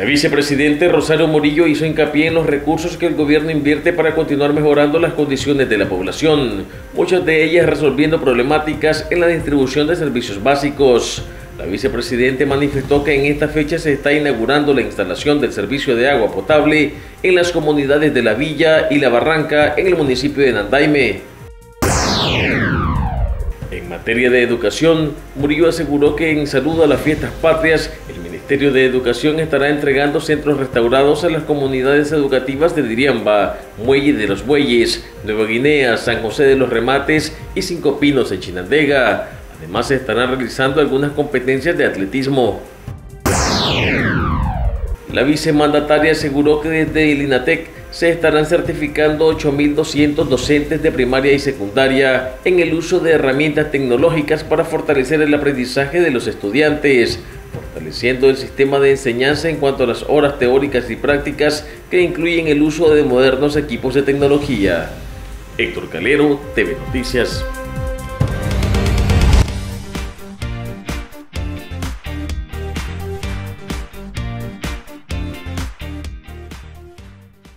La vicepresidenta Rosario Murillo hizo hincapié en los recursos que el gobierno invierte para continuar mejorando las condiciones de la población, muchas de ellas resolviendo problemáticas en la distribución de servicios básicos. La vicepresidenta manifestó que en esta fecha se está inaugurando la instalación del servicio de agua potable en las comunidades de La Villa y La Barranca en el municipio de Nandaime. En materia de educación, Murillo aseguró que en saludo a las fiestas patrias, el Ministerio de Educación estará entregando centros restaurados a las comunidades educativas de Diriamba, Muelle de los Bueyes, Nueva Guinea, San José de los Remates y Cinco Pinos en Chinandega. Además, se estarán realizando algunas competencias de atletismo. La vicemandataria aseguró que desde el Inatec se estarán certificando 8.200 docentes de primaria y secundaria en el uso de herramientas tecnológicas para fortalecer el aprendizaje de los estudiantes, fortaleciendo el sistema de enseñanza en cuanto a las horas teóricas y prácticas que incluyen el uso de modernos equipos de tecnología. Héctor Calero, TV Noticias.